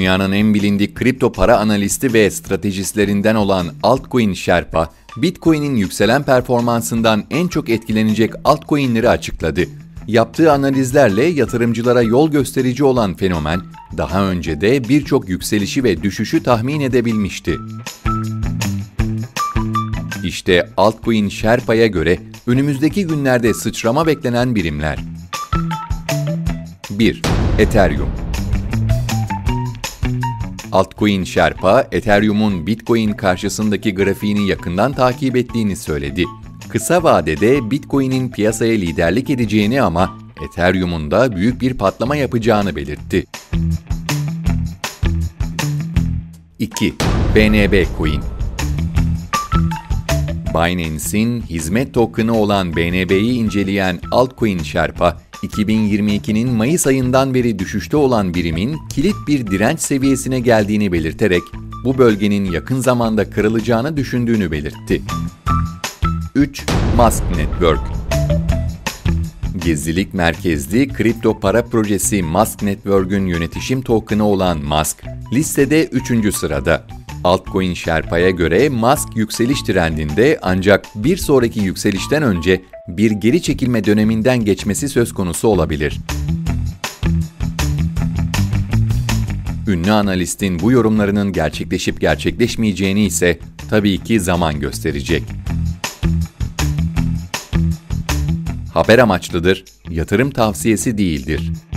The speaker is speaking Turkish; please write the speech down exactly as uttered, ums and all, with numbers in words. dünyanın en bilindik kripto para analisti ve stratejistlerinden olan Altcoin Sherpa, Bitcoin'in yükselen performansından en çok etkilenecek altcoin'leri açıkladı. Yaptığı analizlerle yatırımcılara yol gösterici olan fenomen, daha önce de birçok yükselişi ve düşüşü tahmin edebilmişti. İşte Altcoin Sherpa'ya göre önümüzdeki günlerde sıçrama beklenen birimler. bir. Ethereum. Altcoin Sherpa, Ethereum'un Bitcoin karşısındaki grafiğini yakından takip ettiğini söyledi. Kısa vadede Bitcoin'in piyasaya liderlik edeceğini ama Ethereum'un da büyük bir patlama yapacağını belirtti. iki. B N B Coin. Binance'in hizmet token'ı olan B N B'yi inceleyen Altcoin Sherpa, iki bin yirmi ikinin Mayıs ayından beri düşüşte olan birimin kilit bir direnç seviyesine geldiğini belirterek, bu bölgenin yakın zamanda kırılacağını düşündüğünü belirtti. üç. Mask Network. Gizlilik merkezli kripto para projesi Mask Network'ün yönetişim token'ı olan Mask, listede üçüncü sırada. Altcoin Sherpa'ya göre Mask yükseliş trendinde ancak bir sonraki yükselişten önce bir geri çekilme döneminden geçmesi söz konusu olabilir. Ünlü analistin bu yorumlarının gerçekleşip gerçekleşmeyeceğini ise tabii ki zaman gösterecek. Haber amaçlıdır, yatırım tavsiyesi değildir.